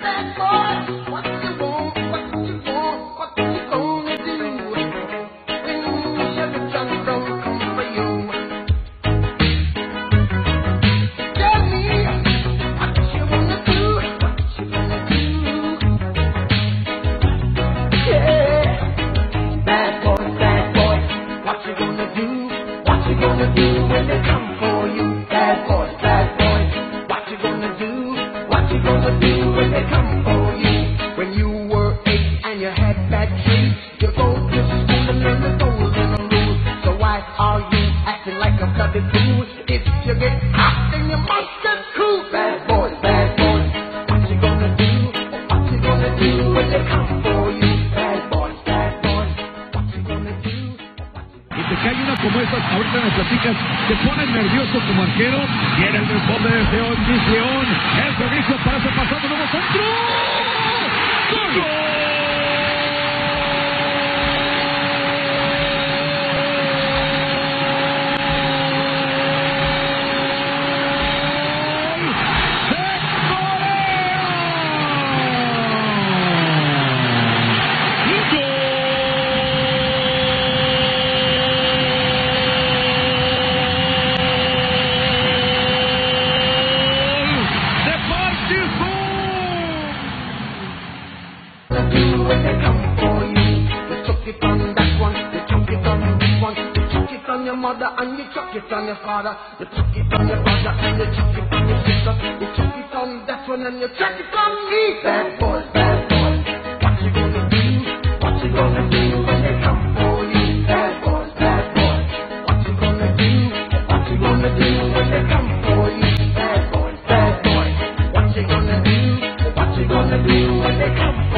What you gonna do when they come?